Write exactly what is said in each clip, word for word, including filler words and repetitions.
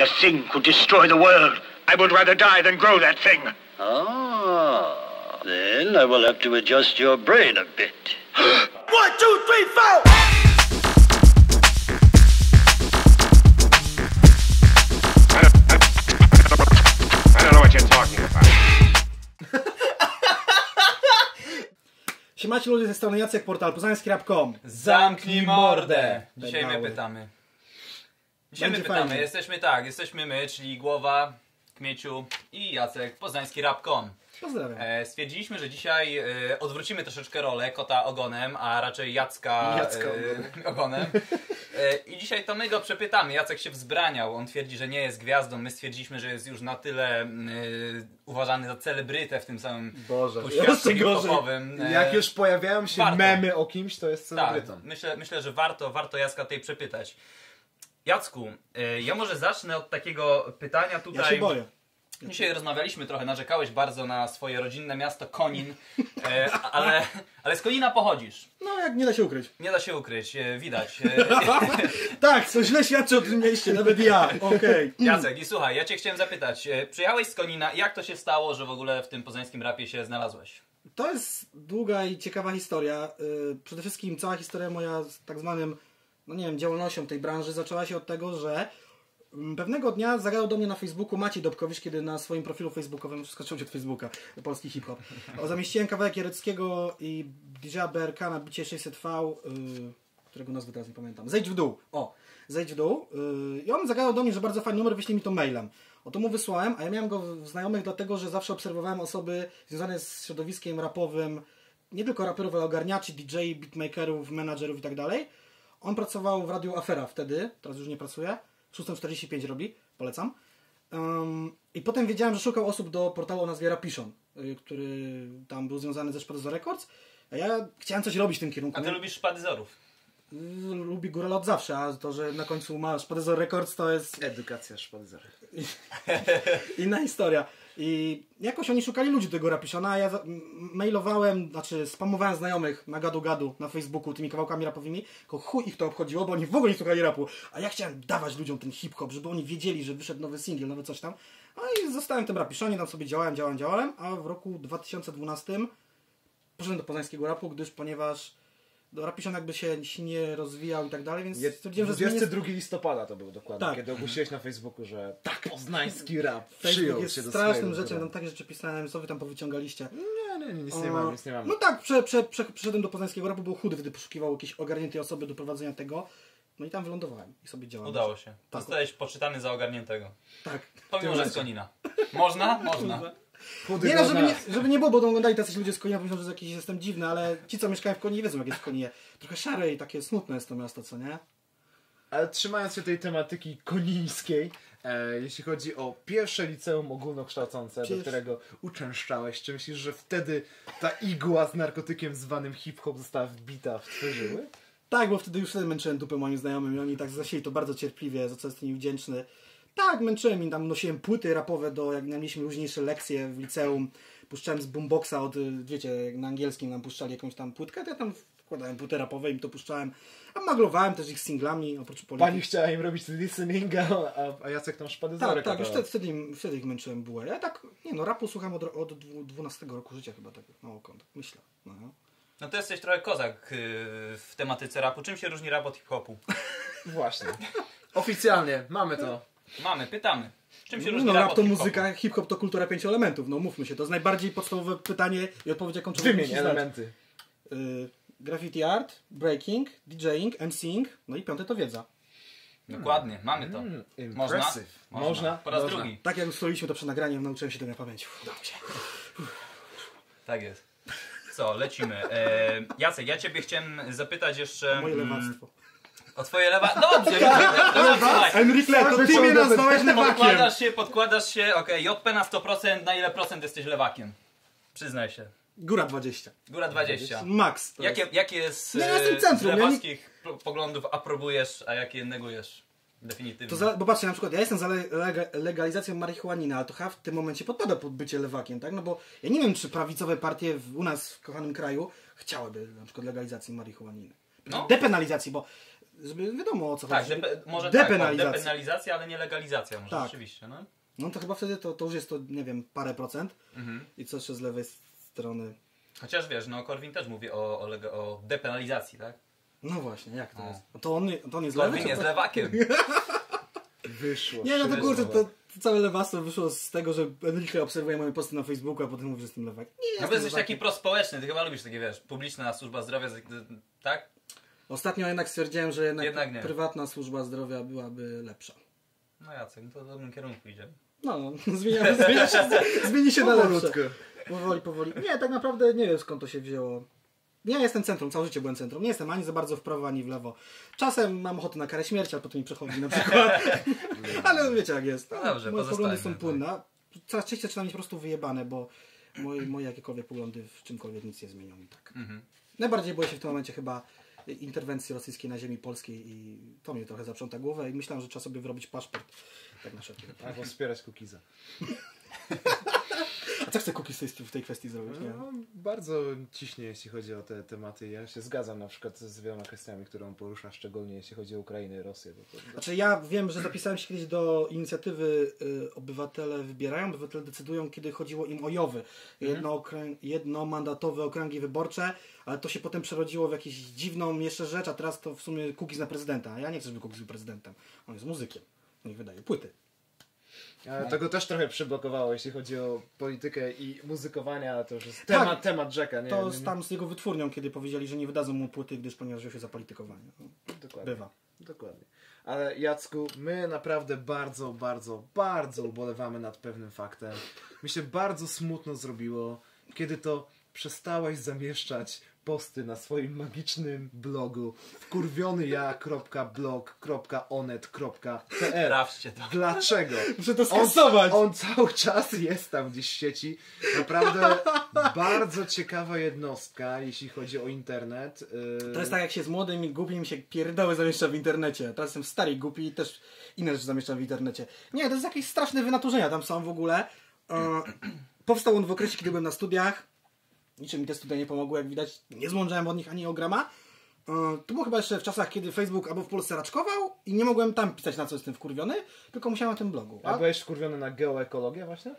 The thing could destroy the world. I would rather die than grow that thing. Ah, then I will have to adjust your brain a bit. One, two, three, four! I don't know what you're talking about. Siemacie ludzie, ze strony Jacek, portal poznański kropka com. Zamknij mordę! Dzisiaj my pytamy. Dzisiaj Będzie my pytamy, fajnie. jesteśmy tak, jesteśmy my, czyli Głowa, Kmieciu i Jacek, poznański kropka com. Pozdrawiam. E, stwierdziliśmy, że dzisiaj e, odwrócimy troszeczkę rolę kota ogonem, a raczej Jacka, Jacka e, ogonem. E, I dzisiaj to my go przepytamy. Jacek się wzbraniał, on twierdzi, że nie jest gwiazdą. My stwierdziliśmy, że jest już na tyle e, uważany za celebrytę w tym samym poświadczeniu hip-hopowym. E, Jak już pojawiają się warto. memy o kimś, to jest celebrytą. Tak, myślę, myślę, że warto, warto Jacka tej przepytać. Jacku, ja może zacznę od takiego pytania tutaj. Ja się boję. Dzisiaj rozmawialiśmy trochę, narzekałeś bardzo na swoje rodzinne miasto Konin, ale, ale z Konina pochodzisz. No, jak nie da się ukryć. Nie da się ukryć, widać. Tak, co źle świadczy o tym mieście, nawet ja. Okej. Jacek, i słuchaj, ja cię chciałem zapytać, przyjechałeś z Konina, jak to się stało, że w ogóle w tym poznańskim rapie się znalazłeś? To jest długa i ciekawa historia. Przede wszystkim cała historia moja z tak zwanym... no nie wiem, działalnością tej branży zaczęła się od tego, że pewnego dnia zagadał do mnie na Facebooku Maciej Dobkowicz, kiedy na swoim profilu facebookowym, skoczyłem się od Facebooka, polski hip-hop, zamieściłem kawałek Jereckiego i DJa B R K na bicie sześćset V, yy, którego nazwy teraz nie pamiętam, zejdź w dół, o, zejdź w dół, yy, i on zagadał do mnie, że bardzo fajny numer, wyślij mi to mailem. O to mu wysłałem, a ja miałem go w znajomych dlatego, że zawsze obserwowałem osoby związane z środowiskiem rapowym, nie tylko raperów, ale ogarniaczy, D J, beatmakerów, menadżerów i tak dalej. On pracował w radiu Afera wtedy, teraz już nie pracuje, szósta czterdzieści pięć robi, polecam. Um, I potem wiedziałem, że szukał osób do portalu o nazwie Rapiszon, y, który tam był związany ze Szpadyzor Records, a ja chciałem coś robić w tym kierunku. A ty nie? lubisz Szpadyzorów? Y, lubi górę od zawsze, a to, że na końcu ma Szpadyzor Records, to jest... Edukacja Szpadyzor. Inna historia. I jakoś oni szukali ludzi do tego Rapiszona, a ja mailowałem, znaczy spamowałem znajomych na Gadu Gadu, na Facebooku tymi kawałkami rapowymi, tylko chuj ich to obchodziło, bo oni w ogóle nie słuchali rapu, a ja chciałem dawać ludziom ten hip-hop, żeby oni wiedzieli, że wyszedł nowy singiel, nowy coś tam. No i zostałem w tym Rapiszonie, tam sobie działałem, działałem, działałem, a w roku dwa tysiące dwunastym poszedłem do poznańskiego rapu, gdyż ponieważ do Rapiszon jakby się, się nie rozwijał i tak dalej, więc stwierdziłem, że dwudziestego drugiego listopada to był dokładnie, tak. Kiedy ogłosiłeś na Facebooku, że tak, poznański rap przyjął jest się do strasznym rzeczem, tam takie rzeczy pisałem, co wy tam powyciągaliście. Nie, nie, nie, nic o... nie mam, nic nie mam. No tak, prze, prze, prze, przeszedłem do poznańskiego rapu, był chudy, wtedy poszukiwał jakiejś ogarniętej osoby do prowadzenia tego. No i tam wylądowałem i sobie działałem. Udało się. Tak. Zostałeś poczytany za ogarniętego. Tak. Pomimo, że z Konina. Można? Można. Nie no, żeby nie, żeby nie było, bo oglądali tacy ludzie z Konina, myślą, że jakiś jestem dziwny, ale ci, co mieszkają w Koninie, wiedzą, jak jest w Koninie. Trochę szare i takie smutne jest to miasto, co nie? Ale trzymając się tej tematyki konińskiej, e, jeśli chodzi o pierwsze liceum ogólnokształcące, Przecież... do którego uczęszczałeś, czy myślisz, że wtedy ta igła z narkotykiem zwanym hip-hop została wbita w twoje żyły? Tak, bo wtedy już wtedy męczyłem dupę moim znajomym i oni tak zasieli to bardzo cierpliwie, za co jestem im wdzięczny. Tak, męczyłem i tam nosiłem płyty rapowe do, jak mieliśmy różniejsze lekcje w liceum, puszczałem z boomboxa od, wiecie, jak na angielskim nam puszczali jakąś tam płytkę, to ja tam wkładałem płyty rapowe, im to puszczałem, a maglowałem też ich singlami, oprócz polityki. Pani chciała im robić listeninga, a, a Jacek tam szpadyzorek. Tak, tak, już wtedy, wtedy, im, wtedy ich męczyłem było. Ja tak, nie no, rapu słucham od, od dwunastego roku życia chyba, tak na oko, tak myślę. No. No to jesteś trochę kozak w tematyce rapu. Czym się różni rap od hip-hopu? Właśnie. Oficjalnie, mamy to. Mamy, pytamy. Czym się różni no, rap, rap to hip muzyka, hip-hop to kultura pięciu elementów. No mówmy się, to jest najbardziej podstawowe pytanie i odpowiedź, jaką trzeba wymienić elementy. Y, graffiti art, breaking, DJing, MCing, no i piąte to wiedza. Dokładnie, hmm. mamy to. Hmm. Można? Można. Można. Po raz Można. drugi. Tak jak ustaliliśmy to przed nagraniem, nauczyłem się tego na pamięci. Dobrze. Tak jest. Co, lecimy. E, Jacek, ja ciebie chciałem zapytać jeszcze... O moje lewactwo. O twoje lewa... Dobrze! Enrique, to ty mnie nazwałeś lewakiem! Podkładasz się, podkładasz się, okej, J P na sto procent, na ile procent jesteś lewakiem? Przyznaj się. Góra dwadzieścia. Góra dwadzieścia. Max. Jakie, jakie z, nie, ja jestem centrum, z lewackich ja nie... poglądów aprobujesz, a jakie negujesz? Definitywnie. To za, bo patrzcie, na przykład ja jestem za le, lega, legalizacją marihuanina, ale to chyba w tym momencie podpada pod bycie lewakiem, tak? No bo ja nie wiem, czy prawicowe partie w, u nas w kochanym kraju chciałyby na przykład legalizacji marihuaniny. No? Depenalizacji, bo... żeby wiadomo o co chodzi. Tak, de może depenalizacja. Tak, depenalizacja, ale nie legalizacja może tak. Rzeczywiście. No. No to chyba wtedy to, to już jest to, nie wiem, parę procent mhm. I co jeszcze z lewej strony. Chociaż wiesz, no Korwin też mówi o, o, o depenalizacji, tak? No właśnie, jak to o. jest? To on, to on jest lewy? Korwin jest lewakiem. Wyszło. Nie, no to kurczę, to, to całe lewactwo wyszło z tego, że Enrique obserwuje moje posty na Facebooku, a potem mówi, że jestem lewak. Nie, no bo jesteś taki prospołeczny, ty chyba lubisz takie, wiesz, publiczna służba zdrowia, tak? Ostatnio jednak stwierdziłem, że jednak, jednak prywatna służba zdrowia byłaby lepsza. No Jacek, to w dobrym kierunku idzie. No, zmienia, zmienia się, zmieni się na lepsze. Powoli, powoli. Nie, tak naprawdę nie wiem skąd to się wzięło. Ja jestem centrum, całe życie byłem centrum. Nie jestem ani za bardzo w prawo, ani w lewo. Czasem mam ochotę na karę śmierci, a potem mi przechodzi na przykład. Ale wiecie jak jest. No, dobrze, moje poglądy są płynne. Tak. Coraz częściej trzeba mieć po prostu wyjebane, bo moje, moje jakiekolwiek poglądy w czymkolwiek nic nie zmienią i tak. Mhm. Najbardziej boję się w tym momencie chyba interwencji rosyjskiej na ziemi polskiej i to mnie trochę zaprząta głowę i myślałem, że trzeba sobie wyrobić paszport. Tak na szybko. Albo wspierać Kukiza. A co chce Kukiz w tej kwestii zrobić? Nie? No, bardzo ciśnie, jeśli chodzi o te tematy. Ja się zgadzam na przykład z wieloma kwestiami, które on porusza, szczególnie jeśli chodzi o Ukrainę i Rosję. Bo to... Znaczy ja wiem, że zapisałem się kiedyś do inicjatywy y, Obywatele Wybierają, Obywatele Decydują, kiedy chodziło im o Jowy. Jedno mhm. Jednomandatowe okręgi wyborcze, ale to się potem przerodziło w jakąś dziwną jeszcze rzecz, a teraz to w sumie Kukiz na prezydenta. Ja nie chcę, żeby Kukiz był prezydentem. On jest muzykiem. Niech wydaje płyty. Ale tego też trochę przyblokowało, jeśli chodzi o politykę i muzykowania, to już jest temat, tak, temat rzeka. Nie, to nie, nie. Tam z jego wytwórnią, kiedy powiedzieli, że nie wydadzą mu płyty, gdyż ponieważ wziął się za politykowanie. No, dokładnie. Bywa. Dokładnie. Ale Jacku, my naprawdę bardzo, bardzo, bardzo ubolewamy nad pewnym faktem. Mi się bardzo smutno zrobiło, kiedy to przestałeś zamieszczać posty na swoim magicznym blogu wkurwionyja kropka blog kropka onet kropka pe el. Sprawdźcie to. Dlaczego? Muszę to skasować. On, on cały czas jest tam gdzieś w sieci. Naprawdę bardzo ciekawa jednostka, jeśli chodzi o internet. Yy... To jest tak, jak się z młodym i głupim się pierdoły zamieszcza w internecie. Teraz jestem stary i głupi i też inne rzeczy zamieszczam w internecie. Nie, to jest jakieś straszne wynaturzenia tam są w ogóle. Yy, powstał on w okresie, kiedy byłem na studiach. Niczym mi te studia nie pomogły, jak widać. Nie zmądrzałem od nich ani o grama. Yy, to było chyba jeszcze w czasach, kiedy Facebook albo w Polsce raczkował i nie mogłem tam pisać, na co jestem wkurwiony, tylko musiałem na tym blogu. A, a byłeś wkurwiony na geoekologię właśnie?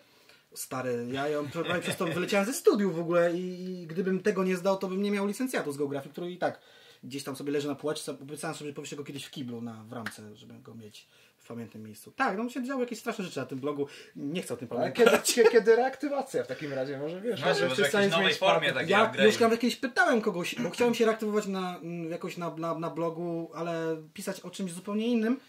Stary, ja ją przez to wyleciałem ze studiów w ogóle i, i gdybym tego nie zdał, to bym nie miał licencjatu z geografii, który i tak gdzieś tam sobie leży na półeczce. Obiecałem sobie, że powiesz go kiedyś w kiblu na, w ramce, żeby go mieć w pamiętnym miejscu. Tak, no się działy jakieś straszne rzeczy na tym blogu. Nie chcę o tym pamiętać. Ale kiedy, kiedy reaktywacja w takim razie? Może wiesz, może w jakiejś nowej formie takiej. Ja już tam kiedyś pytałem kogoś, bo chciałem się reaktywować na, jakoś na, na, na blogu, ale pisać o czymś zupełnie innym.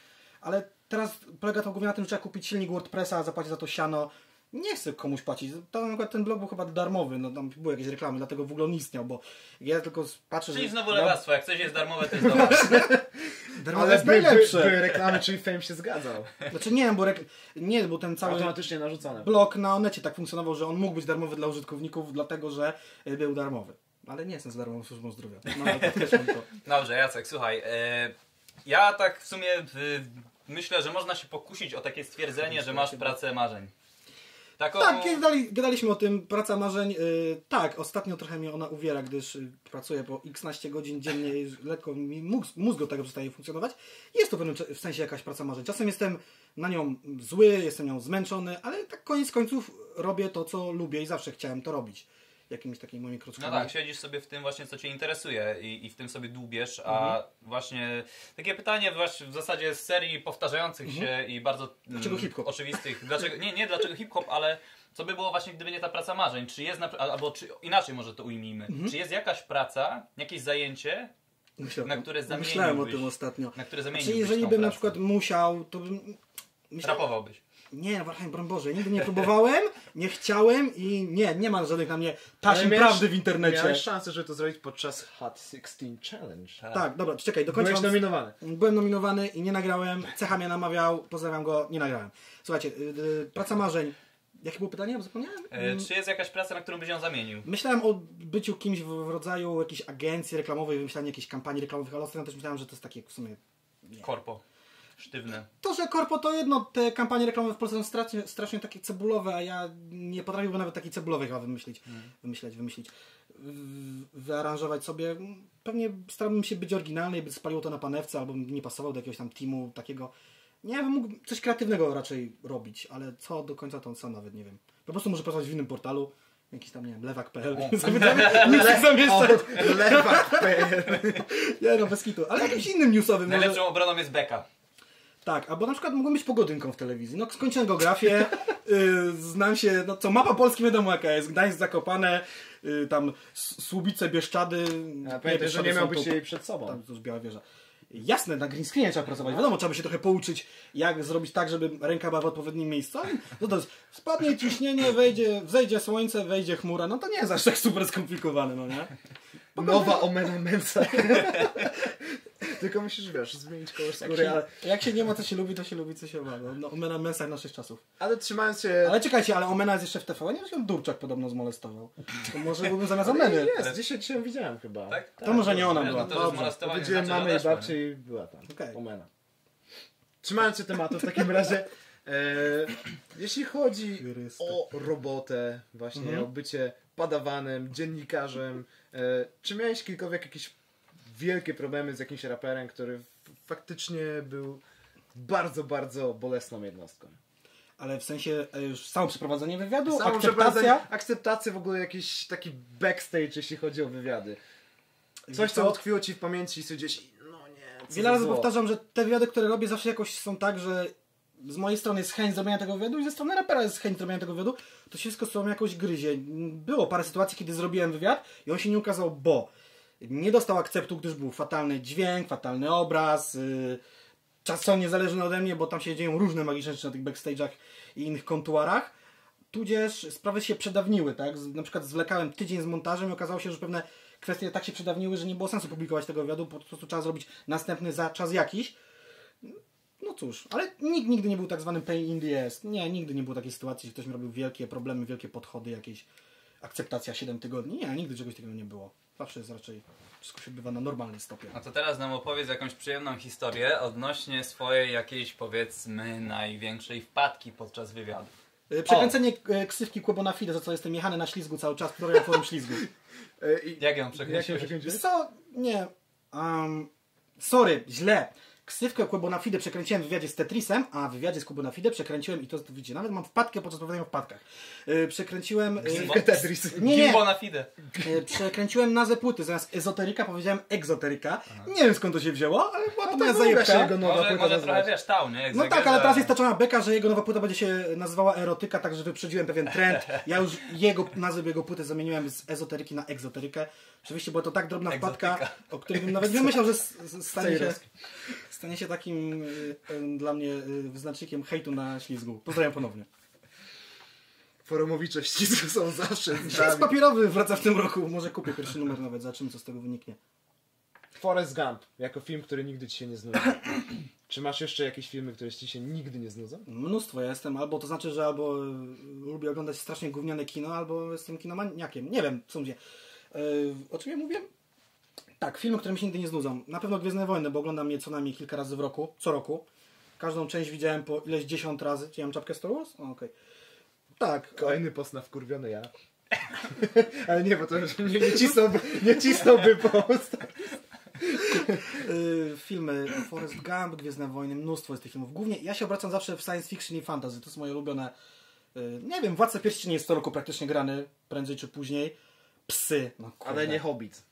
Ale teraz polega to głównie na tym, że trzeba kupić silnik WordPressa, zapłacić za to siano. Nie chcę komuś płacić. To, na ten blog był chyba darmowy, no tam były jakieś reklamy, dlatego w ogóle on istniał, bo ja tylko patrzę... Czyli że... znowu lewactwo, jak coś jest darmowe, to jest dobre. Ale jest by, by, by reklamy, czyli fame się zgadzał. Znaczy nie, bo, rek... nie, bo ten cały automatycznie narzucony blok na Onecie tak funkcjonował, że on mógł być darmowy dla użytkowników, dlatego że był darmowy. Ale nie jestem z darmową służbą zdrowia. No, ale to też to... Dobrze, Jacek, słuchaj. E... Ja tak w sumie w... myślę, że można się pokusić o takie stwierdzenie, że masz pracę marzeń. Taką... Tak, gadali, gadaliśmy o tym, praca marzeń, yy, tak, ostatnio trochę mnie ona uwiera, gdyż yy, pracuję po x-naście godzin dziennie i lekko mi mózg, mózg do tego przestaje funkcjonować. Jest to w pewnym sensie jakaś praca marzeń. Czasem jestem na nią zły, jestem nią zmęczony, ale tak koniec końców robię to, co lubię i zawsze chciałem to robić. Jakimiś takimi moimi kroczkami. No tak, siedzisz sobie w tym właśnie, co cię interesuje i, i w tym sobie dłubiesz, mhm. a właśnie takie pytanie właśnie w zasadzie z serii powtarzających mhm. się i bardzo dlaczego hip-hop? Oczywistych, dlaczego, nie, nie dlaczego hip-hop, ale co by było właśnie, gdyby nie ta praca marzeń, czy jest, albo czy, inaczej może to ujmijmy, mhm. czy jest jakaś praca, jakieś zajęcie, myślałem, na które zamieniłbyś? Myślałem o tym ostatnio. Na które zamieniłbyś? Czyli jeżeli bym na przykład musiał, to bym... Myślałem... Rapowałbyś. Nie, broń Boże, nigdy nie próbowałem, nie chciałem i nie, nie ma żadnych na mnie taśm prawdy w internecie. Miałeś szansę, żeby to zrobić podczas Hot szesnaście Challenge. Tak, tak dobra, czekaj, do końca. Byłeś nominowany. Byłem nominowany i nie nagrałem, cecha mnie namawiał, pozdrawiam go, nie nagrałem. Słuchajcie, yy, praca marzeń. Jakie było pytanie? Bo zapomniałem. Yy, czy jest jakaś praca, na którą byś ją zamienił? Myślałem o byciu kimś w rodzaju jakiejś agencji reklamowej, wymyślanie jakichś kampanii reklamowych, ale ostatnio też myślałem, że to jest takie w sumie... Nie. Korpo. Sztywne. To, że korpo to jedno, te kampanie reklamowe w Polsce są strasznie, strasznie takie cebulowe, a ja nie potrafiłbym nawet takiej cebulowej chyba wymyślić. Mm. Wymyśleć, wymyślić. wyaranżować sobie. Pewnie starałbym się być oryginalny i by spaliło to na panewce, albo nie pasował do jakiegoś tam teamu takiego. Nie wiem, mógł coś kreatywnego raczej robić, ale co do końca to sam nawet nie wiem. Po prostu może pracować w innym portalu, jakiś tam, nie wiem, lewak kropka p l. lewak kropka p l. Nie no, bez kitu, ale jakimś innym newsowym. Najlepszą może... obroną jest beka. Tak, albo na przykład mogłem być pogodynką w telewizji. No skończyłem geografię, yy, znam się, no co, mapa Polski wiadomo jaka jest, Gdańsk, Zakopane, yy, tam Słubice, Bieszczady. Ja pamiętaj, że nie miałbyś jej przed sobą. Tam już Biała Wieża. Jasne, na green screenie trzeba pracować. Wiadomo, trzeba by się trochę pouczyć, jak zrobić tak, żeby ręka była w odpowiednim miejscu. No to jest, spadnie ciśnienie, wejdzie, wejdzie słońce, wejdzie chmura. No to nie jest aż tak super skomplikowane, no nie? Pogodę... Nowa omena mensa. Tylko musisz, wiesz, zmienić kolor skóry, ale... Jak się nie ma, co się lubi, to się lubi, co się ma. No, omena mensa naszych czasów. Ale trzymając się... Ale czekajcie, ale omena jest jeszcze w T V N? Nie, się Durczak podobno zmolestował. To może byłbym zamiast omeny. Jest, dzisiaj się widziałem chyba. Tak? To tak, może to nie ona była. To, to Dobrze, widziałem mamy i babci była tam. Okay. Omena. Trzymając się tematu w takim razie, e, jeśli chodzi o robotę, właśnie mhm. o bycie padawanem, dziennikarzem, e, czy miałeś kilkowiek jakiś wielkie problemy z jakimś raperem, który faktycznie był bardzo, bardzo bolesną jednostką? Ale w sensie już samo przeprowadzenie wywiadu, samo akceptacja? Akceptacja, w ogóle jakiś taki backstage, jeśli chodzi o wywiady. Coś, co utkwiło ci w pamięci i sobie gdzieś, no nie... Wiele razy powtarzam, że te wywiady, które robię, zawsze jakoś są tak, że z mojej strony jest chęć zrobienia tego wywiadu i ze strony rapera jest chęć zrobienia tego wywiadu, to się wszystko z sobą jakoś gryzie. Było parę sytuacji, kiedy zrobiłem wywiad i on się nie ukazał, bo... nie dostał akceptu, gdyż był fatalny dźwięk, fatalny obraz, yy, czasowo niezależny ode mnie, bo tam się dzieją różne magiczne rzeczy na tych backstage'ach i innych kontuarach. Tudzież sprawy się przedawniły, tak? Z, na przykład zwlekałem tydzień z montażem i okazało się, że pewne kwestie tak się przedawniły, że nie było sensu publikować tego wywiadu, po prostu trzeba zrobić następny za czas jakiś. No cóż, ale nikt nigdy nie był tak zwanym pain in the ass. Nie, nigdy nie było takiej sytuacji, że ktoś mi robił wielkie problemy, wielkie podchody, jakieś akceptacja siedem tygodni. Nie, nigdy czegoś takiego nie było. Zawsze jest raczej, wszystko się bywa na normalnym stopie. A to teraz nam opowiedz jakąś przyjemną historię odnośnie swojej jakiejś, powiedzmy, największej wpadki podczas wywiadu. Przekręcenie o. ksywki Kłobo na chwilę, za co jestem jechany na ślizgu cały czas, która ja forum ślizgu. I jak ją przekręciłeś? Co? Nie. Um, sorry, źle. Ksywkę Kłobo na chwilę przekręciłem w wywiadzie z Tetrisem, a w wywiadzie z Kłobo na chwilę przekręciłem, i to widzicie, nawet mam wpadkę podczas opowiadania o wpadkach. Yy, przekręciłem... Yy, Tetris. Nie, nie. Yy, przekręciłem nazwę płyty, zamiast ezoteryka powiedziałem egzoteryka. Aha. Nie wiem skąd to się wzięło, ale była to moja zajebka. Jego nowa może, płyta może trochę wiesz, tał, nie? Jak no tak, ale teraz jest toczona beka, że jego nowa płyta będzie się nazywała erotyka, także wyprzedziłem pewien trend. Ja już jego nazwę jego płyty zamieniłem z ezoteryki na egzoterykę. Oczywiście była to tak drobna wpadka, o której bym nawet nie myślał, że stanie się... Stanie się takim y, dla mnie y, wyznacznikiem hejtu na ślizgu. Pozdrawiam ponownie. Forumowicze ślizgu są zawsze. Ślizg papierowy wraca w tym roku. Może kupię pierwszy numer nawet. Zobaczymy, co z tego wyniknie. Forrest Gump. Jako film, który nigdy ci się nie znudzi. Czy masz jeszcze jakieś filmy, które ci się nigdy nie znudzą? Mnóstwo. Ja jestem albo, to znaczy, że albo lubię oglądać strasznie gówniane kino, albo jestem kinomaniakiem. Nie wiem, co mówię. Yy, o czym ja mówię? Tak, filmy, które mi się nigdy nie znudzą. Na pewno Gwiezdne Wojny, bo oglądam je co najmniej kilka razy w roku, co roku. Każdą część widziałem po ileś dziesiąt razy. Czy ja mam czapkę Star Wars? Okej. Okay. Tak. Kolejny post na wkurwiony ja. Ale nie, bo to już nie, nie cisnąłby, nie cisnąłby post. y, filmy Forrest Gump, Gwiezdne Wojny, mnóstwo jest tych filmów. Głównie ja się obracam zawsze w science fiction i fantasy. To są moje ulubione... Y, nie wiem, Władca Pierścieni jest co roku praktycznie grany, prędzej czy później. Psy. No, ale nie Hobbit.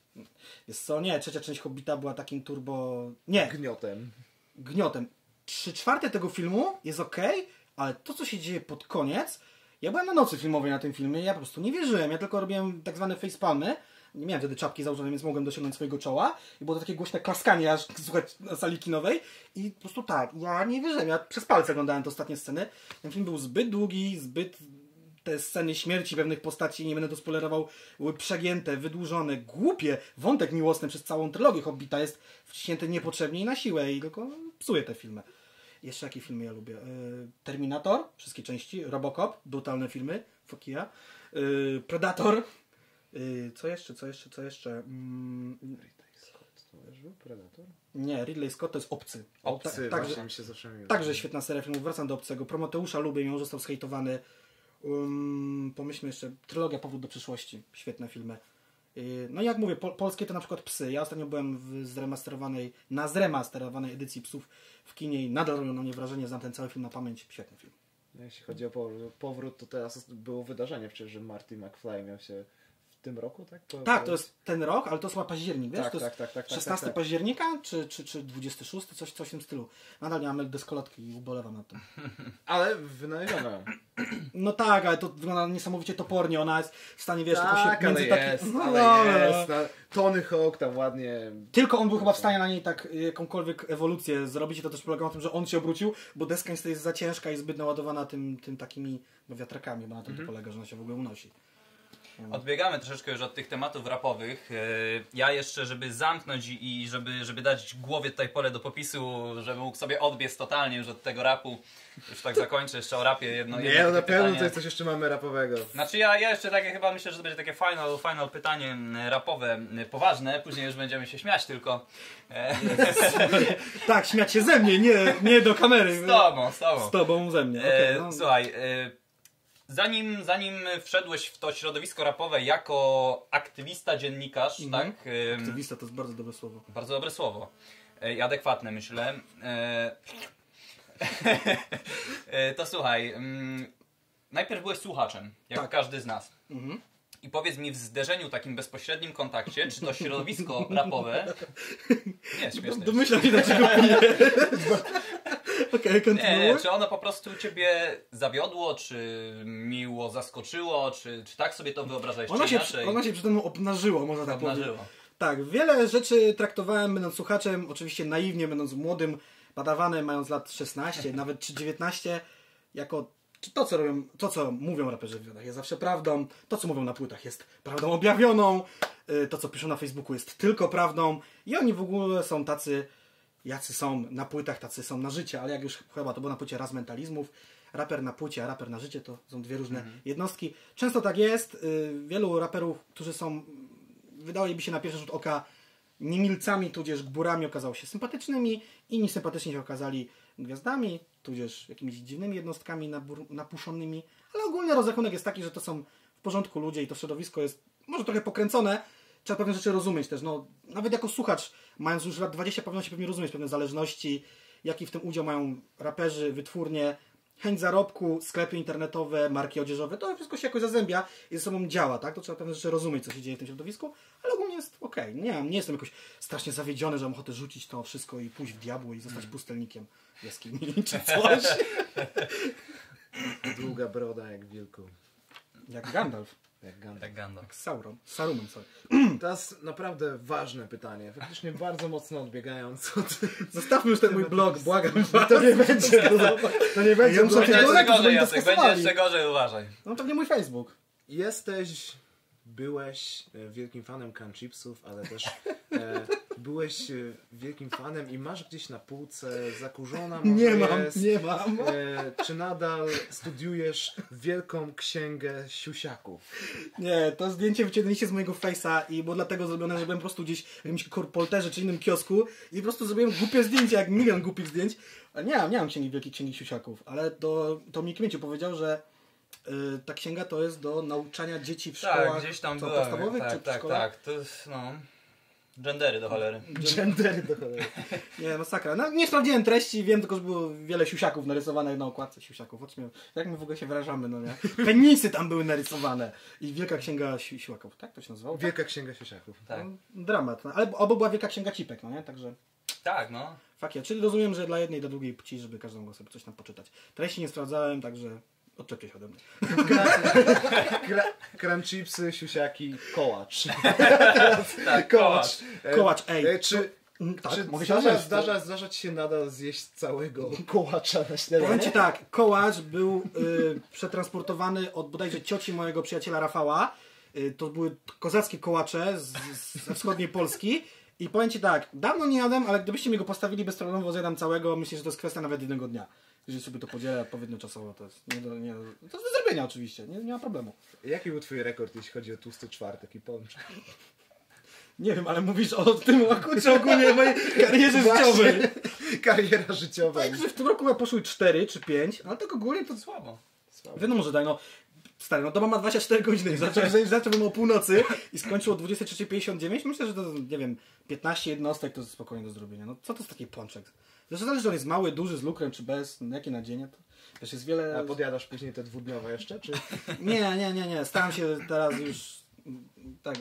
Jest co? Nie, trzecia część Hobbita była takim turbo... Nie. Gniotem. Gniotem. Trzy czwarte tego filmu jest okej, okay, ale to, co się dzieje pod koniec... Ja byłem na nocy filmowej na tym filmie, ja po prostu nie wierzyłem. Ja tylko robiłem tak zwane facepalmy. Nie miałem wtedy czapki założonej, więc mogłem dosięgnąć swojego czoła. I było to takie głośne klaskanie, aż słuchać na sali kinowej. I po prostu tak, ja nie wierzyłem. Ja przez palce oglądałem te ostatnie sceny. Ten film był zbyt długi, zbyt... Te sceny śmierci pewnych postaci, nie będę to spoilerował, były przegięte, wydłużone, głupie. Wątek miłosny przez całą trylogię Hobbita jest wciśnięty niepotrzebnie i na siłę i tylko psuje te filmy. Jeszcze jakie filmy ja lubię? Terminator, wszystkie części, Robocop, brutalne filmy, fuck yeah. Predator, co jeszcze, co jeszcze, co jeszcze? Predator? Nie, Ridley Scott to jest Obcy. Obcy, Ta, także, się zawsze miło. Także świetna seria filmów, wracam do Obcego. Prometeusza lubię, ją został zhejtowany. Um, pomyślmy jeszcze, trylogia Powrót do przyszłości, świetne filmy. No jak mówię, po, polskie to na przykład psy. Ja ostatnio byłem w zremasterowanej, na zremasterowanej edycji Psów w kinie i nadal robią na mnie wrażenie. Znam ten cały film na pamięć. Świetny film. Jeśli chodzi o powrót, to teraz było wydarzenie przecież, że Marty McFly miał się w tym roku, tak? Po, tak, to jest ten rok, ale to jest chyba październik, wiesz? Tak, to jest tak, tak, tak, szesnastego tak, tak. października czy, czy, czy dwudziestego szóstego, coś, coś w tym stylu. Nadal nie mam deskolotki i ubolewam nad tym. Ale wynajmiona. No tak, ale to wygląda niesamowicie topornie. Ona jest w stanie, wiesz, tak, tylko się między taki... No, ale ale jest. No. Tony Hawk tam ładnie... Tylko on był chyba w stanie na niej tak jakąkolwiek ewolucję zrobić i to też polega na tym, że on się obrócił, bo deska niestety jest za ciężka i zbyt naładowana tym, tym takimi no, wiatrakami, bo na tym mhm. to polega, że ona się w ogóle unosi. Odbiegamy troszeczkę już od tych tematów rapowych. Ja jeszcze, żeby zamknąć i żeby, żeby dać głowie tutaj pole do popisu, żeby mógł sobie odbiec totalnie już od tego rapu. Już tak zakończę jeszcze o rapie jedno. Nie, jedno no na pewno tutaj coś jeszcze mamy rapowego. Znaczy ja, ja jeszcze takie chyba myślę, że to będzie takie final, final pytanie rapowe, poważne. Później już będziemy się śmiać tylko. Tak, śmiać się ze mnie, nie, nie do kamery. Z tobą, z tobą. Z tobą ze mnie. Okay, no. Słuchaj. Zanim, zanim wszedłeś w to środowisko rapowe jako aktywista, dziennikarz, mm-hmm. tak? Aktywista to jest bardzo dobre słowo. Bardzo dobre słowo. I adekwatne, myślę. To słuchaj, najpierw byłeś słuchaczem, jak tak. każdy z nas. Mm-hmm. I powiedz mi w zderzeniu, takim bezpośrednim kontakcie, czy to środowisko rapowe... Nie, śmieszne. Domyślam się, dlaczego nie. Okay, nie, czy ono po prostu ciebie zawiodło, czy miło zaskoczyło, czy, czy tak sobie to wyobrażałeś, ona czy inaczej? Się, ona się przede mną obnażyło, można tak obnażyło. powiedzieć. Tak, wiele rzeczy traktowałem będąc słuchaczem, oczywiście naiwnie, będąc młodym, badawanym, mając lat szesnaście, nawet czy dziewiętnaście, jako to co, robią, to, co mówią raperzy w wywiadach jest zawsze prawdą, to, co mówią na płytach jest prawdą objawioną, to, co piszą na Facebooku jest tylko prawdą i oni w ogóle są tacy... Jacy są na płytach, tacy są na życie, ale jak już chyba to było na płycie Raz Mentalizmów, raper na płycie, a raper na życie to są dwie różne mhm. jednostki. Często tak jest. Wielu raperów, którzy są, wydawałoby się na pierwszy rzut oka, niemilcami, tudzież gburami, okazało się sympatycznymi. Inni sympatycznie się okazali gwiazdami, tudzież jakimiś dziwnymi jednostkami nabur, napuszonymi. Ale ogólnie rozrachunek jest taki, że to są w porządku ludzie i to środowisko jest może trochę pokręcone. Trzeba pewne rzeczy rozumieć też, no, nawet jako słuchacz, mając już lat dwadzieścia, powinno się pewnie rozumieć pewne zależności, jaki w tym udział mają raperzy, wytwórnie, chęć zarobku, sklepy internetowe, marki odzieżowe, to wszystko się jakoś zazębia i ze sobą działa, tak? To trzeba pewne rzeczy rozumieć, co się dzieje w tym środowisku, ale ogólnie jest okej. Okay. Nie, nie jestem jakoś strasznie zawiedziony, że mam ochotę rzucić to wszystko i pójść w diabło i zostać hmm. pustelnikiem jaskini czy coś. Długa broda jak wilku. Jak Gandalf. Jak Gandalf. Jak Gandalf. Jak Sauron. Saruman, sorry. Teraz naprawdę ważne pytanie. Faktycznie bardzo mocno odbiegając od... Zostawmy już ten mój blog, błagam. To nie będzie. To nie będzie. Muszę będzie jeszcze gorzej, Jacek. Będzie jeszcze gorzej, uważaj. No to nie mój Facebook. Jesteś, byłeś wielkim fanem Can Chipsów, ale też e, byłeś wielkim fanem i masz gdzieś na półce zakurzona. Nie mam, jest, nie mam. E, czy nadal studiujesz wielką księgę siusiaków? Nie, to zdjęcie wyciągnęliście z mojego face'a i było dlatego zrobione, że byłem po prostu gdzieś w jakimś korpolterze czy innym kiosku i po prostu zrobiłem głupie zdjęcie, jak milion głupich zdjęć. Nie, nie mam księgi wielkiej księgi siusiaków, ale to, to mi Kmieciu powiedział, że ta księga to jest do nauczania dzieci w szkołach, tak, gdzieś tam co, byłem, podstawowych tak, czy tak, tak, to jest, no... Gendery do cholery. Gendery do cholery. Nie, masakra. No, nie sprawdziłem treści, wiem tylko, że było wiele siusiaków narysowanych na okładce siusiaków. Oczywiście, jak my w ogóle się wyrażamy, no nie? Penisy tam były narysowane. I Wielka Księga Siusiaków, tak to się nazywało? Tak? Wielka Księga Siusiaków. Tak. No, dramat. No, ale obo była Wielka Księga Cipek, no nie? Także... Tak, no. Fakie. Czyli rozumiem, że dla jednej i dla drugiej płci, żeby każdy mógł sobie coś tam poczytać. Treści nie sprawdzałem, także... Odczepię się ode mnie. Kram chipsy, siusiaki, kołacz. Tak, kołacz. Kołacz, ej. E, czy tak, czy mogę się zdarza, zdarza, zdarza ci się nadal zjeść całego kołacza na śniadanie? Powiem ci tak, kołacz był y, przetransportowany od bodajże cioci mojego przyjaciela Rafała. Y, to były kozackie kołacze z, z wschodniej Polski. I powiem ci tak, dawno nie jadłem, ale gdybyście mi go postawili bezstronowo, zjadam całego. Myślę, że to jest kwestia nawet jednego dnia. Jeżeli sobie to podzielę odpowiednio czasowo, to jest nie do, nie do, to jest do zrobienia oczywiście, nie, nie ma problemu. Jaki był twój rekord, jeśli chodzi o tłusty czwartek i pączek? Nie wiem, ale mówisz o tym roku, czy ogólnie mojej karierze życiowej. Kariera życiowa. Tak, w tym roku ja poszły cztery czy pięć, ale tak ogólnie to słabo. Słabo. Wiadomo, że daj, no. Stary, no doba ma dwadzieścia cztery godziny. Zacząłem, zacząłem o północy i skończył o dwudziestej trzeciej pięćdziesiąt dziewięć. Myślę, że to, nie wiem, piętnaście jednostek to spokojnie do zrobienia. No co to jest taki pączek? Zresztą zależy, czy on jest mały, duży, z lukrem, czy bez, no, jakie nadzienie. To też jest wiele... A podjadasz później te dwudniowe jeszcze, czy...? Nie, nie, nie, nie. Staram się teraz już... Tak,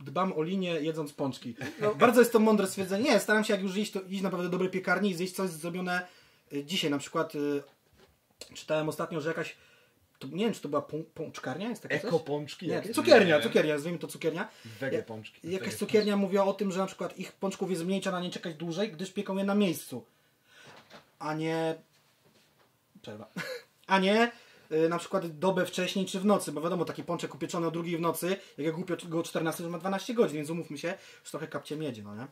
dbam o linię, jedząc pączki. No, bardzo jest to mądre stwierdzenie. Nie, staram się, jak już iść, to iść naprawdę do dobrej piekarni i zjeść coś zrobione dzisiaj. Na przykład y, czytałem ostatnio, że jakaś... To, nie wiem, czy to była pą pączkarnia? Jest taka coś? Ekopączki? Nie, cukiernia, nie, cukiernia, nazwijmy to cukiernia. Wege pączki. Jakaś Wege cukiernia pączki. Mówiła o tym, że na przykład ich pączków jest mniej, trzeba na nie czekać dłużej, gdyż pieką je na miejscu. A nie... Przerwa. A nie yy, na przykład dobę wcześniej czy w nocy, bo wiadomo, taki pączek upieczony o drugiej w nocy, jak ja kupię go o czternastej, to ma dwanaście godzin, więc umówmy się, że trochę kapcie miedzie, no nie?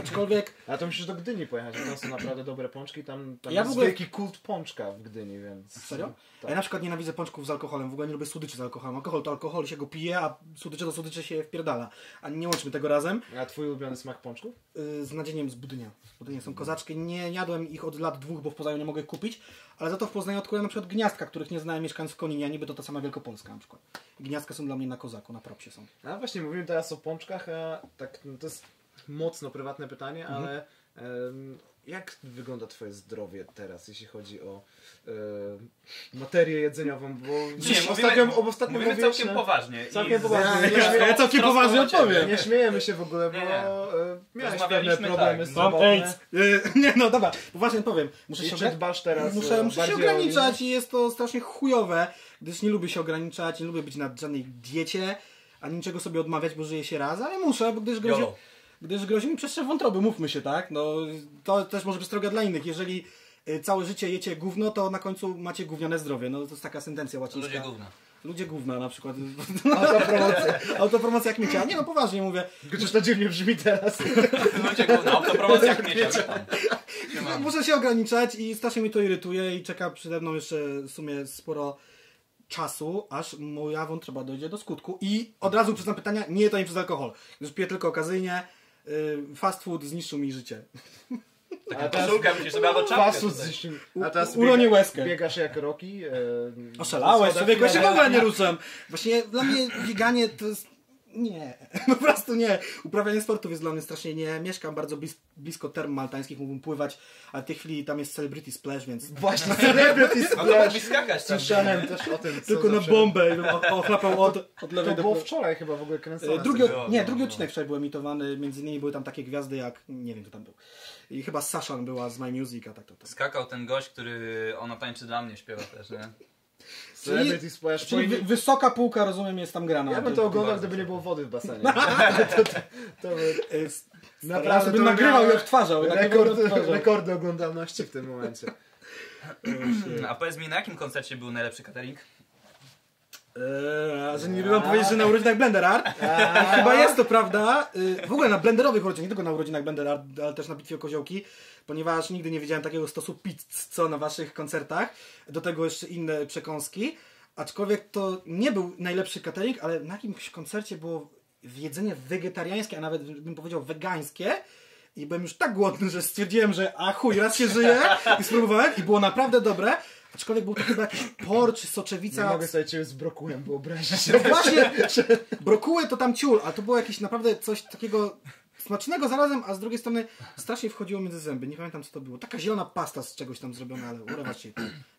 Aczkolwiek... A to musisz do Gdyni pojechać, bo tam są naprawdę dobre pączki, tam, tam ja jest w ogóle... wielki kult pączka w Gdyni, więc... Serio? Tak. Ja na przykład nienawidzę pączków z alkoholem, w ogóle nie lubię słodyczy z alkoholem. Alkohol to alkohol, się go pije, a słodycze to słodycze się wpierdala. A nie łączmy tego razem. A twój ulubiony smak pączków? Yy, z nadzieniem z Budynia. Z Budynia są kozaczki, nie jadłem ich od lat dwóch, bo w Poznaniu nie mogę ich kupić, ale za to w Poznaniu odkryłem na przykład gniazdka, których nie znałem, mieszkając w Koninie, a niby to ta sama Wielkopolska na przykład. Gniazdka są dla mnie na kozaku, na propsie są. A właśnie, mówimy teraz o pączkach, a tak, no to jest... mocno prywatne pytanie, mhm. ale um, jak wygląda twoje zdrowie teraz, jeśli chodzi o e, materię jedzeniową? Bo nie, mówimy, ostatnio, o, ostatnio mówimy mówiliśmy, całkiem poważnie. Całkiem poważnie. Ja, ja całkiem poważnie odpowiem. Nie śmiejemy się w ogóle, bo nie, nie. miałeś pewne problemy z tak. Nie, no dobra, poważnie powiem. Muszę się, jeszcze dbasz teraz muszę, muszę się ograniczać i jest to strasznie chujowe, gdyż nie lubię się ograniczać, nie lubię być na żadnej diecie, ani niczego sobie odmawiać, bo żyję się raz, ale muszę, bo gdyż grozi... Gdyż grozi mi przestrzeń wątroby, mówmy się, tak? No, to też może być droga dla innych. Jeżeli całe życie jecie gówno, to na końcu macie gówniane zdrowie. No to jest taka sentencja łacińska. Ludzie gówna. Ludzie gówna na przykład. Autopromocja. Autopromocja Kmiecia. Nie no, poważnie mówię. Gdyż to dziwnie brzmi teraz. Ludzie gówna, autopromocja Kmiecia. Muszę się ograniczać i strasznie mi to irytuje i czeka przede mną jeszcze w sumie sporo czasu, aż moja wątroba dojdzie do skutku. I od razu przyznam pytania, nie to nie przez alkohol. Już piję tylko okazyjnie. Fast food zniszczył mi życie. Taka koszulka, myślisz sobie, albo czapkę. Fast food zniszczył. A teraz biega, łezkę. Biegasz jak Rocky. E, Oszalałeś, człowieku, ja się w ogóle nie ruszam. Właśnie dla mnie bieganie to jest... Nie, po prostu nie. Uprawianie sportów jest dla mnie strasznie nie. Mieszkam bardzo blis blisko term maltańskich, mógłbym pływać, ale w tej chwili tam jest Celebrity Splash, więc... Właśnie, Celebrity Splash! Słyszałem też o tym, co tylko na bombę ochlapał od, od lewej do... To było wczoraj chyba w ogóle kręcone. Drugi, nie, drugi odcinek wczoraj był emitowany, między innymi były tam takie gwiazdy jak... Nie wiem, kto tam był. I chyba Saszan była z My Music, a tak to... Tak. Skakał ten gość, który... Ona tańczy dla mnie, śpiewa też, nie? Celebrity Splash. Czyli wy, wysoka półka, rozumiem, jest tam grana. Ja bym to oglądał, gdyby nie było wody w basenie. to, to, to by... Naprawdę bym nagrywał i odtwarzał. Rekord, rekordy oglądalności w tym momencie. A powiedz mi, na jakim koncercie był najlepszy catering? Eee, że nie byłem powiedzieć, że na urodzinach Blender Art. Eee. Chyba jest to prawda. Eee, w ogóle na blenderowych urodzinach, nie tylko na urodzinach Blender Art, ale też na Bitwie o Koziołki, ponieważ nigdy nie widziałem takiego stosu pizz, co na waszych koncertach. Do tego jeszcze inne przekąski. Aczkolwiek to nie był najlepszy catering, ale na jakimś koncercie było jedzenie wegetariańskie, a nawet bym powiedział wegańskie. I byłem już tak głodny, że stwierdziłem, że a chuj, raz się żyje. I spróbowałem i było naprawdę dobre. Aczkolwiek był to chyba jakiś por czy soczewica. Nie mogę sobie ciebie z brokułem wyobrazić. No właśnie, brokuły to tam ciul, a to było jakieś naprawdę coś takiego smacznego zarazem, a z drugiej strony strasznie wchodziło między zęby. Nie pamiętam, co to było. Taka zielona pasta z czegoś tam zrobiona, ale urywa się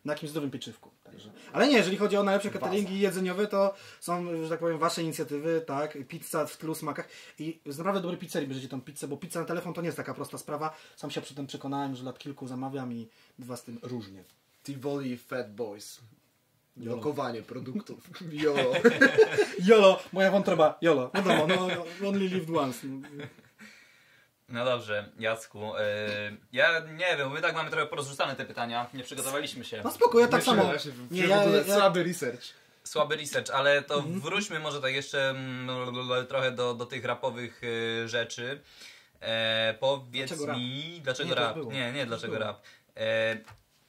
na jakimś zdrowym pieczywku. Także. Ale nie, jeżeli chodzi o najlepsze cateringi jedzeniowe, to są, że tak powiem, wasze inicjatywy, tak? Pizza w tylu smakach i z naprawdę dobrej pizzerii bierzecie tą pizzę, bo pizza na telefon to nie jest taka prosta sprawa. Sam się przy tym przekonałem, że lat kilku zamawiam i bywa z tym różnie. Tivoli Fat Boys. Jolo. Lokowanie produktów. Jolo. Jolo. Moja wątroba. Jolo. Wiadomo, no, no, only lived once. No dobrze, Jacku. Yy, ja nie wiem, my tak mamy trochę porozrzucane te pytania. Nie przygotowaliśmy się. No spoko, ja tak Myślę, samo. Ja się nie, ja, ja... Słaby research. Słaby research, ale to mhm. wróćmy może tak jeszcze trochę do, do tych rapowych rzeczy. E, powiedz dlaczego mi... Rap? Dlaczego nie, rap? Nie, nie, dlaczego rap? E,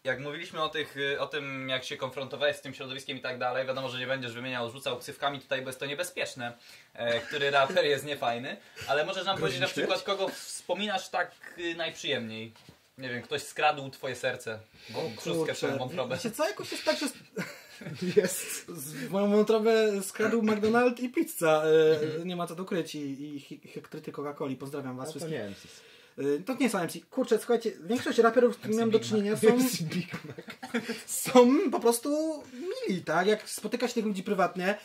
Jak mówiliśmy o, tych, o tym, jak się konfrontowałeś z tym środowiskiem i tak dalej, wiadomo, że nie będziesz wymieniał, rzucał ksywkami tutaj, bo jest to niebezpieczne, e, który raper jest niefajny, ale możesz nam powiedzieć na przykład, kogo wspominasz tak y, najprzyjemniej? Nie wiem, ktoś skradł twoje serce, bo krzustkę swoją wątrobę. Wiecie co, jakoś jest tak, że... Jest. Moją wątrobę skradł McDonald's i pizza. E, nie ma co ukryć i, i hektryty Coca-Coli. Pozdrawiam was no, wszystkich. To nie M Cs. To nie są M C. Kurczę, słuchajcie, większość raperów, z którymi miałem do czynienia, są, są po prostu mili, tak? Jak spotyka się tych ludzi prywatnie,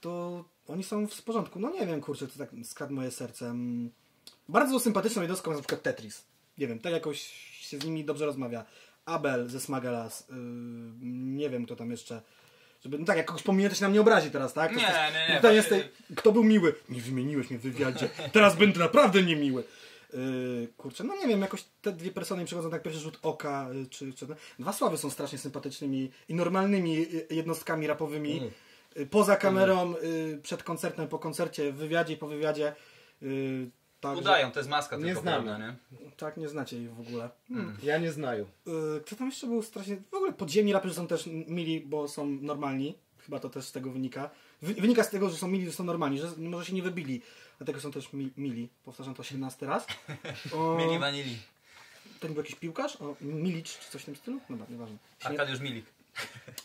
to oni są w porządku. No nie wiem, kurczę, to tak skradł moje serce. Bardzo sympatyczną jednostką jest na przykład Tetris. Nie wiem, tak jakoś się z nimi dobrze rozmawia. Abel ze Smagalas. Yy, nie wiem, kto tam jeszcze... Żeby, no tak, jak kogoś pominę, to się nam nie obrazi teraz, tak? To nie, jest, nie, nie. Pytanie jest tej, kto był miły? Nie wymieniłeś mnie w wywiadzie. Teraz będę naprawdę niemiły. Yy, kurczę, no nie wiem, jakoś te dwie persony przychodzą tak pierwszy rzut oka. Yy, czy, czy... Dwa Sławy są strasznie sympatycznymi i normalnymi jednostkami rapowymi. Mm. Yy, poza kamerą, yy, przed koncertem, po koncercie, w wywiadzie i po wywiadzie. Yy, Tak, udają, to jest maska nie tylko, prawda, nie? Tak, nie znacie ich w ogóle. Hmm. Ja nie znaję. Yy, kto tam jeszcze był strasznie... W ogóle podziemni raperzy są też mili, bo są normalni. Chyba to też z tego wynika. Wy, wynika z tego, że są mili, że są normalni, że może się nie wybili. Dlatego są też mi, mili. Powtarzam to osiemnasty raz. O... Mili Vanili. To nie był jakiś piłkarz? O, Milicz czy coś w tym stylu? No tak, nieważne. Arkadiusz nie... Milik.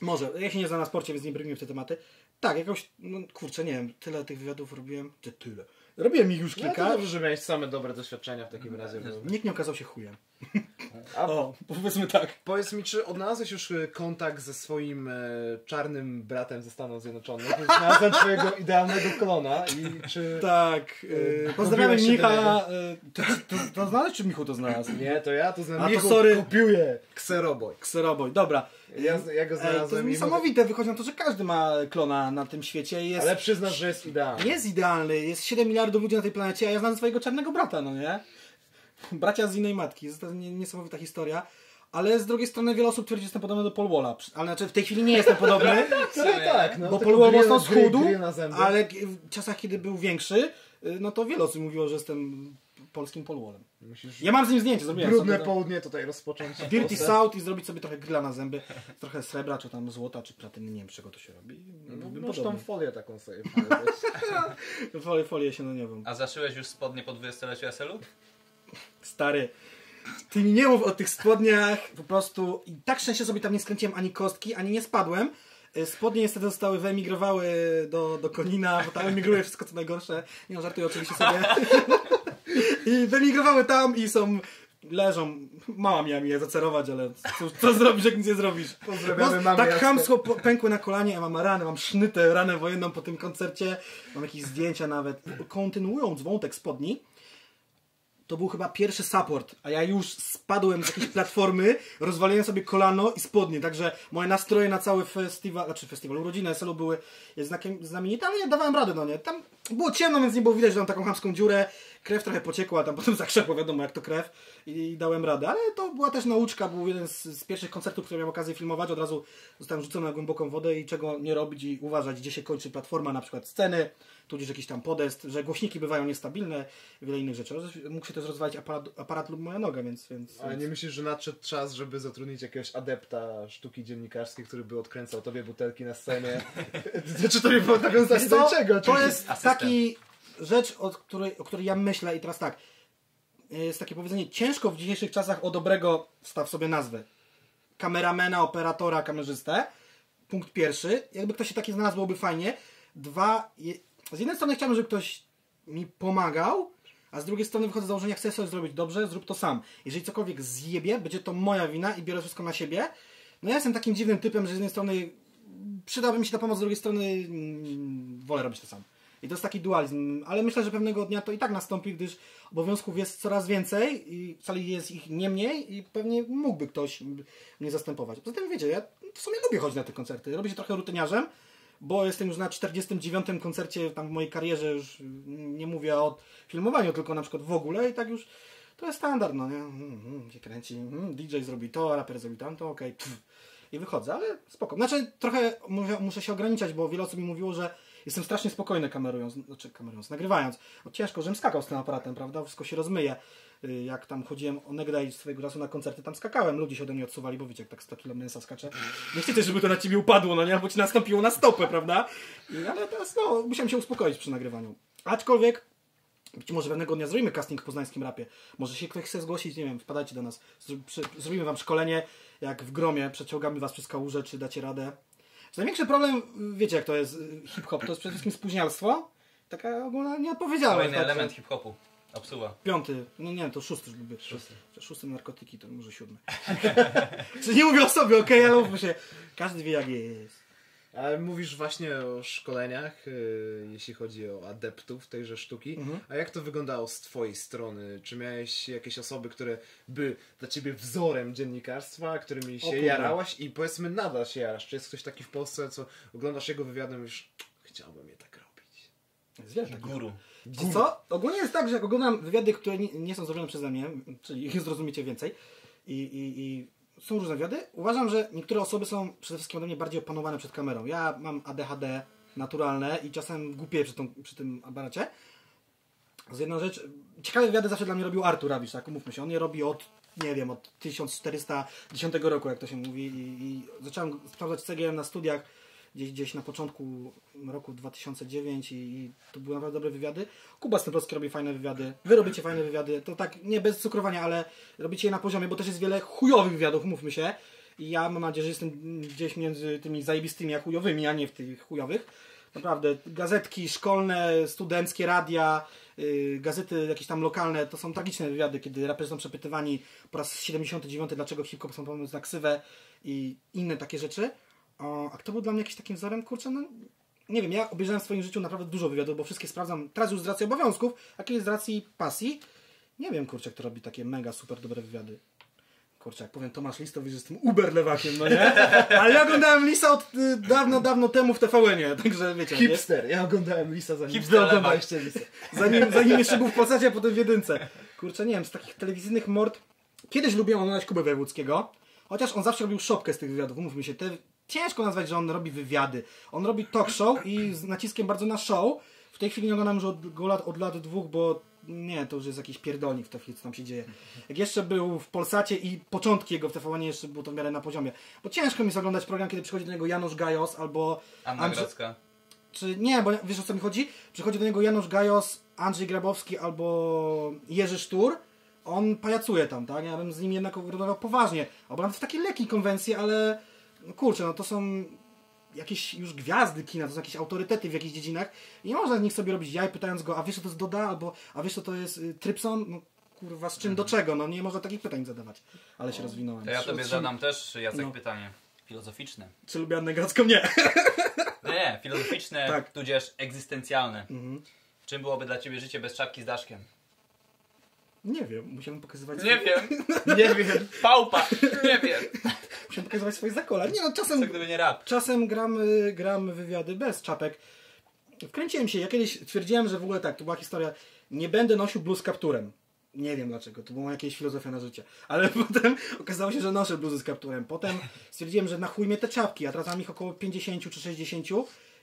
Może. Ja się nie znam na sporcie, więc nie brnijmy w te tematy. Tak, jakoś... No, kurczę, nie wiem. Tyle tych wywiadów robiłem. Czy tyle? Robiłem ich już kilka. No, dobrze, że miałeś same dobre doświadczenia w takim no, razie. No. Nikt nie okazał się chujem. A o, powiedzmy tak. Powiedz mi, czy odnalazłeś już kontakt ze swoim e, czarnym bratem ze Stanów Zjednoczonych? Znalazłem twojego idealnego klona i czy... Tak. E, pozdrawiamy Micha. E, to, to, to znalazłeś, czy Michu to znalazł? Nie, to ja to znalazłem. A to sorry. Kopiuję. Kseroboj. Kseroboj, dobra. Ja, ja go znalazłem. To jest niesamowite, wychodzi na to, że każdy ma klona na tym świecie. Jest, ale przyznasz, że jest idealny. Jest idealny, jest siedem miliardów ludzi na tej planecie, a ja znam swojego czarnego brata, no nie? Bracia z innej matki, jest to niesamowita historia. Ale z drugiej strony wiele osób twierdzi, że jestem podobny do Paul Walla. Ale znaczy w tej chwili nie jestem podobny, no, tak, no, bo Paul Wall mocno schudł, ale w czasach, kiedy był większy, no to wiele osób mówiło, że jestem polskim Paul Wallem. Musisz... Ja mam z nim zdjęcie, zrobiłem brudne sobie, południe tutaj rozpocząć. Dirty South i zrobić sobie trochę grilla na zęby. Trochę srebra, czy tam złota, czy platyny, nie wiem czego to się robi. No, możesz tą folię taką sobie folię, folię się na nią. A zaszyłeś już spodnie po dwudziestoleciu S L-u? Stary, ty mi nie mów o tych spodniach, po prostu i tak szczęście sobie tam nie skręciłem ani kostki, ani nie spadłem. Spodnie niestety zostały, wyemigrowały do, do Konina, bo tam emigruje wszystko co najgorsze. Nie no, żartuję oczywiście sobie. I wyemigrowały tam i są, leżą. Mama miała mi je zacerować, ale co, co zrobisz, jak nic nie zrobisz? Pozdrawiamy mamę. Tak chamsko pękły na kolanie, a mam ranę, mam sznytę, ranę wojenną po tym koncercie. Mam jakieś zdjęcia nawet. Kontynuując wątek spodni, to był chyba pierwszy support, a ja już spadłem z jakiejś platformy, rozwaliłem sobie kolano i spodnie, także moje nastroje na cały festiwal, znaczy festiwal, urodziny S L-u były znakiem znamienite, ale ja dawałem radę, no nie, tam było ciemno, więc nie było widać, że mam taką chamską dziurę, krew trochę pociekła, tam potem zakrzepła, wiadomo jak to krew i dałem radę, ale to była też nauczka, był jeden z, z pierwszych koncertów, które miałem okazję filmować, od razu zostałem rzucony na głęboką wodę i czego nie robić i uważać, gdzie się kończy platforma, na przykład sceny, tudzież jakiś tam podest, że głośniki bywają niestabilne, wiele innych rzeczy. Mógł się też rozwalić aparat, aparat lub moja noga, więc... więc ale nie więc... myślisz, że nadszedł czas, żeby zatrudnić jakiegoś adepta sztuki dziennikarskiej, który by odkręcał tobie butelki na scenie? Czy to nie było nawiązać do niczego? To jest taki rzecz, o której, o której ja myślę i teraz tak, jest takie powiedzenie, ciężko w dzisiejszych czasach o dobrego, staw sobie nazwę, kameramena, operatora, kamerzystę, punkt pierwszy, jakby ktoś się taki znalazł, byłoby fajnie, dwa... Je... Z jednej strony chciałbym, żeby ktoś mi pomagał, a z drugiej strony wychodzę z założenia, chcę coś zrobić dobrze, zrób to sam. Jeżeli cokolwiek zjebie, będzie to moja wina i biorę wszystko na siebie. No ja jestem takim dziwnym typem, że z jednej strony przydałby mi się ta pomoc, z drugiej strony wolę robić to sam. I to jest taki dualizm, ale myślę, że pewnego dnia to i tak nastąpi, gdyż obowiązków jest coraz więcej i wcale jest ich nie mniej i pewnie mógłby ktoś mnie zastępować. Poza tym wiecie, ja w sumie lubię chodzić na te koncerty, robię się trochę rutyniarzem, bo jestem już na czterdziestym dziewiątym koncercie tam w mojej karierze, już nie mówię o filmowaniu, tylko na przykład w ogóle i tak już to jest standard, no nie? Mm, się kręci, mm, D J zrobi to, raper zrobi tamto, okej, okay. I wychodzę, ale spoko. Znaczy trochę muszę się ograniczać, bo wiele osób mi mówiło, że jestem strasznie spokojny kamerując, znaczy kamerując, nagrywając. O, ciężko, żebym skakał z tym aparatem, prawda? Wszystko się rozmyje. Jak tam chodziłem onegdaj swojego czasu na koncerty, tam skakałem, ludzie się ode mnie odsuwali, bo wiecie, jak tak sto kilo mięsa skacze. Nie chcecie, żeby to na ciebie upadło, no nie? Albo ci nastąpiło na stopę, prawda? I, ale teraz, no, musiałem się uspokoić przy nagrywaniu. Aczkolwiek, być może pewnego dnia zrobimy casting w poznańskim rapie. Może się ktoś chce zgłosić, nie wiem, wpadajcie do nas. Zrobimy wam szkolenie, jak w gromie, przeciągamy was przez kałużę, czy dacie radę. Największy problem, wiecie jak to jest hip-hop, to jest przede wszystkim spóźnialstwo. Taka ogólna nieodpowiedzialność. Kolejny tak, element hip-hopu. Obsuła. Piąty, nie, nie, to szósty żeby być. Szósty. Szósty narkotyki, to może siódmy. Nie mówię o sobie, okej, okay, ale mówmy się. Każdy wie jak jest. Ale mówisz właśnie o szkoleniach, yy, jeśli chodzi o adeptów tejże sztuki. Mhm. A jak to wyglądało z twojej strony? Czy miałeś jakieś osoby, które były dla ciebie wzorem dziennikarstwa, którymi się jarałaś i powiedzmy nadal się jarasz? Czy jest ktoś taki w Polsce, co oglądasz jego wywiady i mówisz, chciałbym je tak robić? Zwierzę, guru. Guru. Co? Ogólnie jest tak, że jak oglądam wywiady, które nie są zrobione przeze mnie, czyli ich zrozumiecie więcej i... i, i... są różne wywiady. Uważam, że niektóre osoby są przede wszystkim ode mnie bardziej opanowane przed kamerą. Ja mam A D H D naturalne i czasem głupie przy, tą, przy tym aparacie. Z jedną rzecz, ciekawe wywiady zawsze dla mnie robił Artur Rabisz, tak umówmy się. On je robi od, nie wiem, od tysiąc czterysta dziesiątego roku, jak to się mówi. I, i zacząłem sprawdzać C G M na studiach gdzieś, gdzieś na początku roku dwa tysiące dziewiątego i, i to były naprawdę dobre wywiady. Kuba Stenbrowski robi fajne wywiady, wy robicie fajne wywiady, to tak nie bez cukrowania, ale robicie je na poziomie, bo też jest wiele chujowych wywiadów, mówmy się. I ja mam nadzieję, że jestem gdzieś między tymi zajebistymi a chujowymi, a nie w tych chujowych. Naprawdę, gazetki szkolne, studenckie, radia, yy, gazety jakieś tam lokalne, to są tragiczne wywiady, kiedy raperzy są przepytywani po raz siedemdziesiąty dziewiąty, dlaczego hip-hop są pomysł na ksywę i inne takie rzeczy. O, a kto był dla mnie jakimś takim wzorem? Kurczę, no nie wiem, ja obejrzałem w swoim życiu naprawdę dużo wywiadów, bo wszystkie sprawdzam, teraz już z racji obowiązków, a kiedyś z racji pasji. Nie wiem, kurczę, kto robi takie mega super dobre wywiady. Kurczę, jak powiem Tomasz Listowy, że jestem uber lewakiem, no nie? Ale ja oglądałem Lisa od y, dawno, dawno temu w T V N ie, także wiecie. Hipster, nie? Ja oglądałem Lisa zanim... Hipster oglądaliście Lisa. Zanim, zanim jeszcze był w Polsacie, a potem w jedynce. Kurczę, nie wiem, z takich telewizyjnych mord... Kiedyś lubiłem oglądać Kubę Wojewódzkiego, chociaż on zawsze robił szopkę z tych wywiadów, mówmy się, te... Ciężko nazwać, że on robi wywiady. On robi talk show i z naciskiem bardzo na show. W tej chwili nie oglądam już od, go lat, od lat dwóch, bo nie, to już jest jakiś pierdolnik w tej chwili, co tam się dzieje. Jak jeszcze był w Polsacie i początki jego w T V N jeszcze było to w miarę na poziomie. Bo ciężko mi jest oglądać program, kiedy przychodzi do niego Janusz Gajos albo... Anna Grodzka. Czy nie, bo wiesz o co mi chodzi? Przychodzi do niego Janusz Gajos, Andrzej Grabowski albo Jerzy Sztur. On pajacuje tam, tak? Ja bym z nim jednak rozmawiał poważnie. Obrałem w takiej lekkiej konwencji, ale... No kurczę, no to są jakieś już gwiazdy kina, to są jakieś autorytety w jakichś dziedzinach i nie można z nich sobie robić jaj, pytając go, a wiesz co to jest Doda, albo a wiesz co to jest y, Trypson? No kurwa, z czym do czego? No nie można takich pytań zadawać, ale się rozwinąłem. To ja tobie Otrzym... zadam też, Jacek, no. Pytanie filozoficzne. Czy lubię Annę Grodzką? Nie. Nie, filozoficzne, tak. Tudzież egzystencjalne. Mhm. Czym byłoby dla ciebie życie bez czapki z daszkiem? Nie wiem, musiałem pokazywać... Nie wiem, nie wiem. Pałpa, nie wiem. Musiałem pokazywać swoje zakola. Nie no, czasem... Co gdyby nie rap. Czasem gram, gram wywiady bez czapek. Wkręciłem się, ja kiedyś twierdziłem, że w ogóle tak, to była historia, nie będę nosił bluz z kapturem. Nie wiem dlaczego, to była jakaś filozofia na życie. Ale potem okazało się, że noszę bluzy z kapturem. Potem stwierdziłem, że na chuj mnie te czapki, a teraz mam ich około pięćdziesiąt czy sześćdziesiąt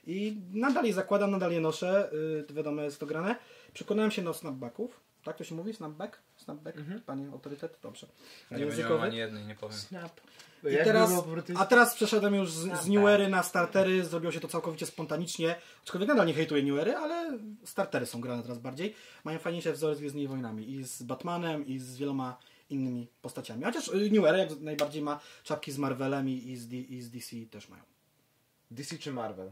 i nadal je zakładam, nadal je noszę. Yy, wiadomo, jest to grane. Przekonałem się do snapbacków. Tak to się mówi? Snapback? Snapback? Mhm. Panie autorytet? Dobrze. Nie językowy? Ani jednej, nie powiem. Snap. I teraz, a teraz przeszedłem już z, z Newery na Startery. Zrobiło się to całkowicie spontanicznie. Aczkolwiek nadal nie hejtuję Newery, ale Startery są grane teraz bardziej. Mają fajniejsze wzory z Gwiezdnymi Wojnami. I z Batmanem, i z wieloma innymi postaciami. Chociaż Newery jak najbardziej ma czapki z Marvelem i z, D, i z D C też mają. D C czy Marvel?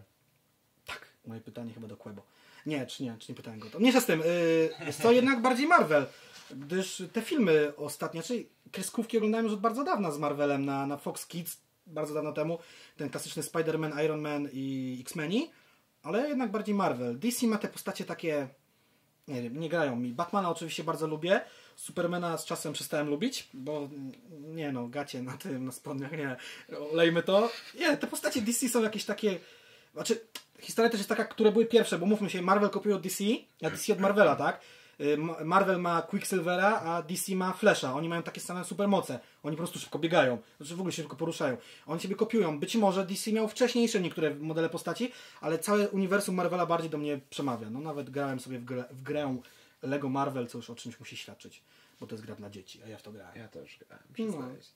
Tak. Moje pytanie chyba do Quebo. Nie, czy nie, czy nie pytałem go to. Mniejsza z tym, yy, co jednak bardziej Marvel, gdyż te filmy ostatnie, czyli kreskówki oglądałem już od bardzo dawna z Marvelem na, na Fox Kids, bardzo dawno temu, ten klasyczny Spider-Man, Iron Man i X-Meni, ale jednak bardziej Marvel. D C ma te postacie takie, nie wiem, nie grają mi. Batmana oczywiście bardzo lubię, Supermana z czasem przestałem lubić, bo nie no, gacie na tym, na spodniach, nie, olejmy to. Nie, te postacie D C są jakieś takie, znaczy... Historia też jest taka, które były pierwsze, bo mówmy się, Marvel kopiuje od D C, a D C od Marvela, tak? Marvel ma Quicksilvera, a D C ma Flasha. Oni mają takie same supermoce. Oni po prostu szybko biegają, znaczy w ogóle się szybko poruszają. Oni siebie kopiują. Być może D C miał wcześniejsze niektóre modele postaci, ale całe uniwersum Marvela bardziej do mnie przemawia. No nawet grałem sobie w grę, w grę Lego Marvel, co już o czymś musi świadczyć, bo to jest gra dla dzieci, a ja w to grałem. Ja też grałem, przyznaję się.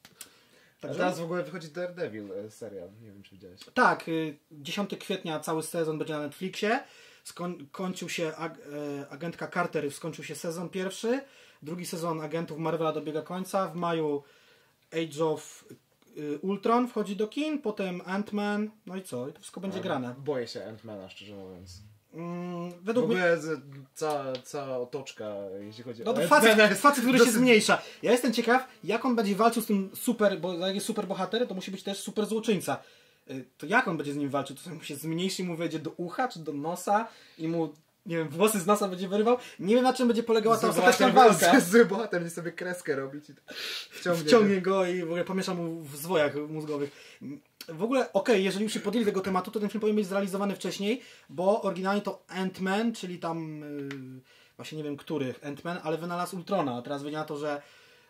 Także... A teraz w ogóle wychodzi Daredevil serial, nie wiem czy widziałeś. Tak, dziesiątego kwietnia cały sezon będzie na Netflixie, skończył się ag agentka Carter, skończył się sezon pierwszy, drugi sezon agentów Marvela dobiega końca, w maju Age of Ultron wchodzi do kin, potem Ant-Man, no i co? I to wszystko będzie grane. Boję się Ant-Mana, szczerze mówiąc. Mm, według w ogóle mnie... cała, cała otoczka, jeśli chodzi no, o Ant-Mana. Facet, który dosyć... się zmniejsza. Ja jestem ciekaw, jak on będzie walczył z tym super, bo jak jest super bohater, to musi być też super złoczyńca. To jak on będzie z nim walczył? To mu się zmniejszy, mu wejdzie do ucha, czy do nosa i mu... Nie wiem, włosy z nosa będzie wyrywał. Nie wiem, na czym będzie polegała ta ostateczna walka. Zły bohater będzie sobie kreskę robić i wciągnie, wciągnie go i w ogóle pomiesza mu w zwojach mózgowych. W ogóle, okej, okay, jeżeli już się podjęli tego tematu, to ten film powinien być zrealizowany wcześniej, bo oryginalnie to Ant-Man, czyli tam yy, właśnie nie wiem których Ant-Man, ale wynalazł Ultrona. Teraz wynika to, że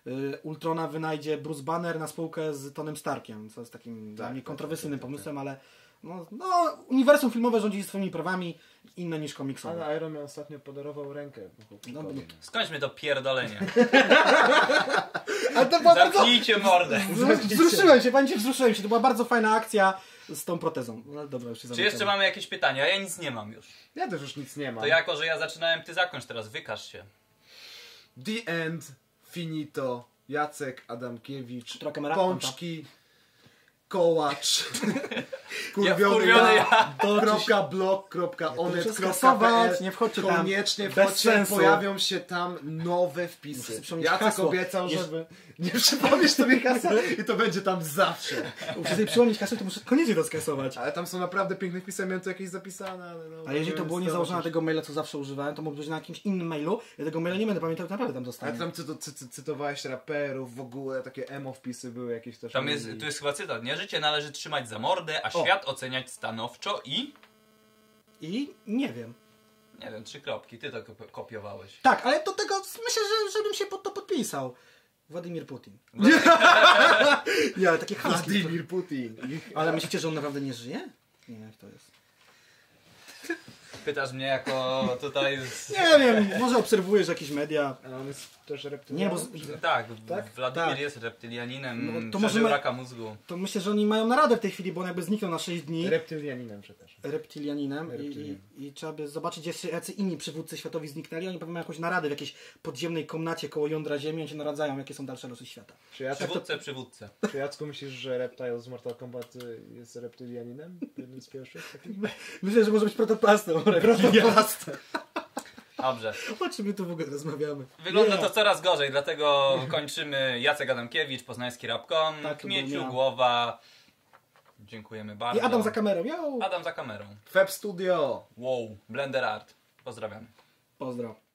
yy, Ultrona wynajdzie Bruce Banner na spółkę z Tonym Starkiem, co jest takim tak, dla mnie kontrowersyjnym tak, tak, pomysłem, tak. ale no, no, uniwersum filmowe rządzi swoimi prawami, inne niż komiksowe. Ale Iron Man ostatnio podarował rękę. No, no. Skończmy to pierdolenie. Ale to była Zamknijcie bardzo... mordę. Wzruszyłem się, panie, wzruszyłem się. To była bardzo fajna akcja z tą protezą. No, dobra, już się Czy jeszcze mamy jakieś pytania? Ja nic nie mam już. Ja też już nic nie mam. To jako, że ja zaczynałem, ty zakończ teraz, wykaż się. The End, Finito, Jacek Adamkiewicz, Pączki. Kołacz. wkurwionyja kropka blog kropka onet kropka pe el. Nie wchodźcie tam. Koniecznie wchodźcie, pojawią się tam nowe wpisy. Jacek obiecał, żeby... Nie przypomnisz sobie hasła i to będzie tam zawsze. Muszę sobie przypomnieć hasło, to muszę koniecznie to skasować. Ale tam są naprawdę piękne wpisy, miałem to jakieś zapisane. Ale no, a jeżeli to było nie założone na tego maila, co zawsze używałem, to mógł być na jakimś innym mailu. Ja tego maila nie będę pamiętał, naprawdę tam dostałem. A tam cy cy cy cytowałeś raperów, w ogóle takie emo wpisy były jakieś też. Tam jest, tu jest chyba cytat, nie? Życie należy trzymać za mordę, a o. świat oceniać stanowczo i... I? Nie wiem. Nie wiem, trzy kropki. Ty to kopiowałeś. Tak, ale do tego myślę, że, żebym się pod to podpisał. Władimir Putin. Nie, ale takie chamskie. Władimir Putin. Ale myślicie, że on naprawdę nie żyje? Nie wiem, jak to jest. Pytasz mnie jako tutaj... Z... Nie wiem, może obserwujesz jakieś media. A on jest też reptylianem? Nie, bo... tak, tak, Władimir tak. jest reptylianinem, no, to możemy... raka mózgu. To myślę, że oni mają naradę w tej chwili, bo on jakby zniknął na sześć dni. Reptylianinem przepraszam. Reptylianinem Reptylian. i, i, i trzeba by zobaczyć, jeszcze jacy inni przywódcy światowi zniknęli. Oni pewnie mają jakąś naradę w jakiejś podziemnej komnacie koło jądra ziemi, oni się naradzają, jakie są dalsze losy świata. Czy Jacku... Przywódce, tak to... przywódce. Czy Jacku myślisz, że Reptile z Mortal Kombat jest reptylianinem? Jednym z pierwszych? Myślę, że może być protoplastą. Protoplastą. Dobrze. O czym my tu w ogóle rozmawiamy? Wygląda yeah. to coraz gorzej, dlatego kończymy. Jacek Adamkiewicz, poznański kropka com, tak, Kmieciu, Głowa. Dziękujemy bardzo. I Adam za kamerą. Yo. Adam za kamerą. Feb Studio. Wow. Blender Art. Pozdrawiamy. Pozdro.